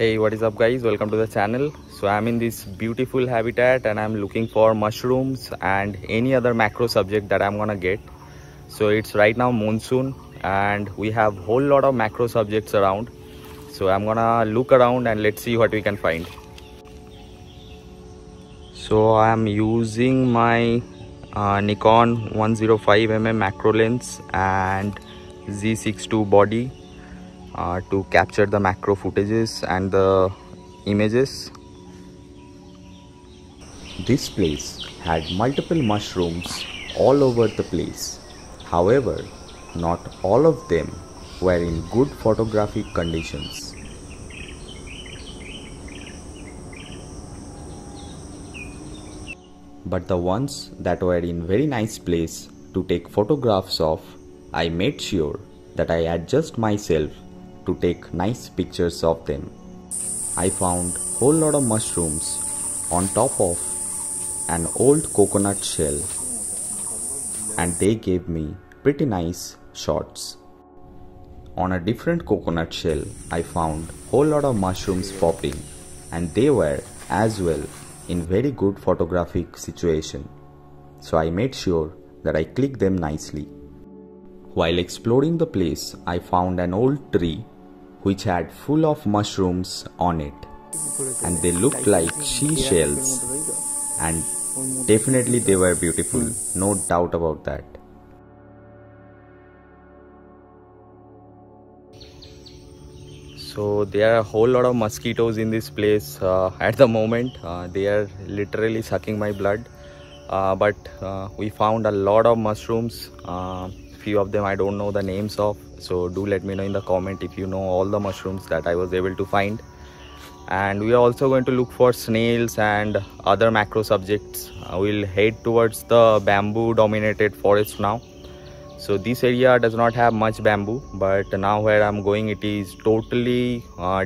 Hey, what is up guys, welcome to the channel. So I'm in this beautiful habitat and I'm looking for mushrooms and any other macro subject that I'm gonna get. So it's right now monsoon and we have whole lot of macro subjects around, so I'm gonna look around and let's see what we can find. So I'm using my Nikon 105mm macro lens and Z6II body to capture the macro footages and the images. This place had multiple mushrooms all over the place. However, not all of them were in good photographic conditions. But the ones that were in very nice place to take photographs of, I made sure that I adjust myself to take nice pictures of them. I found whole lot of mushrooms on top of an old coconut shell and they gave me pretty nice shots. On a different coconut shell I found whole lot of mushrooms popping and they were as well in very good photographic situation. So I made sure that I clicked them nicely. While exploring the place, I found an old tree which had full of mushrooms on it and they looked like seashells and definitely they were beautiful, no doubt about that. So there are a whole lot of mosquitoes in this place at the moment. They are literally sucking my blood, but we found a lot of mushrooms. Few of them I don't know the names of, so do let me know in the comment if you know all the mushrooms that I was able to find. And we are also going to look for snails and other macro subjects. We'll head towards the bamboo dominated forest now. So this area does not have much bamboo, but now where I'm going it is totally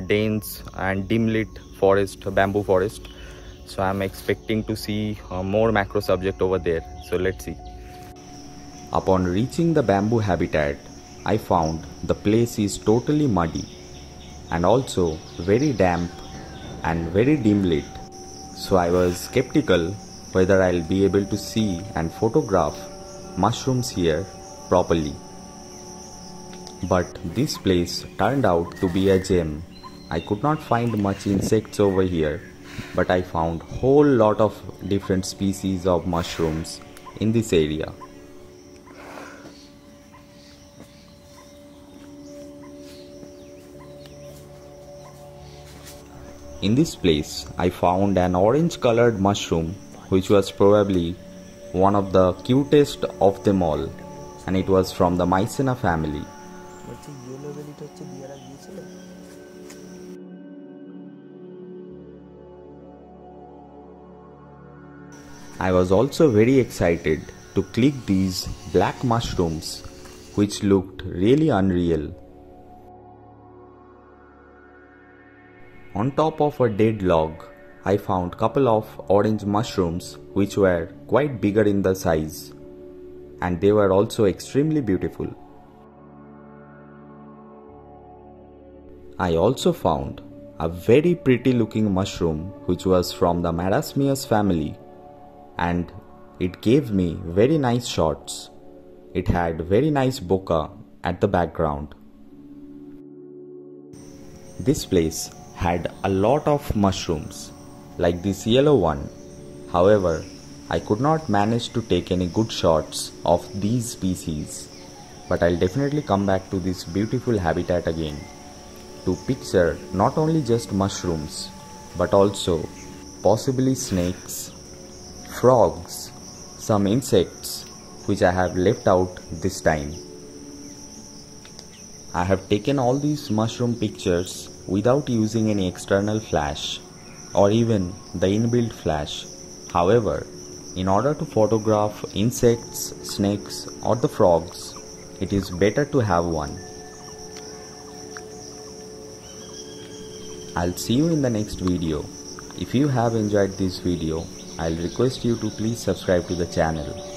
dense and dim lit forest, bamboo forest. So I'm expecting to see more macro subject over there, so let's see. Upon reaching the bamboo habitat, I found the place is totally muddy and also very damp and very dim lit. So I was skeptical whether I'll be able to see and photograph mushrooms here properly. But this place turned out to be a gem. I could not find much insects over here, but I found whole lot of different species of mushrooms in this area. In this place, I found an orange colored mushroom which was probably one of the cutest of them all, and it was from the Mycena family. I was also very excited to click these black mushrooms which looked really unreal. On top of a dead log, I found couple of orange mushrooms which were quite bigger in the size and they were also extremely beautiful. I also found a very pretty looking mushroom which was from the Marasmius family and it gave me very nice shots. It had very nice bokeh at the background. This place had a lot of mushrooms like this yellow one. However, I could not manage to take any good shots of these species, but I'll definitely come back to this beautiful habitat again to picture not only just mushrooms but also possibly snakes, frogs, some insects which I have left out this time. I have taken all these mushroom pictures without using any external flash or even the inbuilt flash. However, in order to photograph insects, snakes or the frogs, it is better to have one. I'll see you in the next video. If you have enjoyed this video, I'll request you to please subscribe to the channel.